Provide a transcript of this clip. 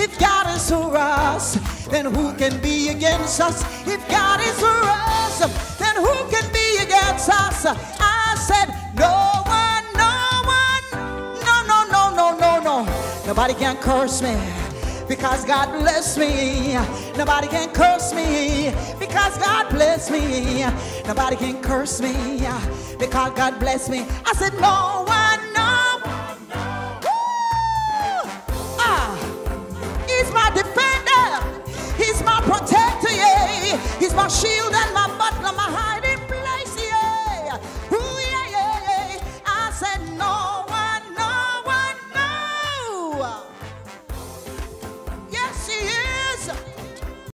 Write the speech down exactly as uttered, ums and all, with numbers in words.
If God is for us, then who can be against us? If God is for us, then who can be against us? I said, no one, no one, no, no, no, no, no, no. Nobody can curse me because God bless me. Nobody can curse me because God bless me. Nobody can curse me because God bless me. I said, no one, no one, no. Ah, he's my defender. He's my protector. Yeah. He's my shield and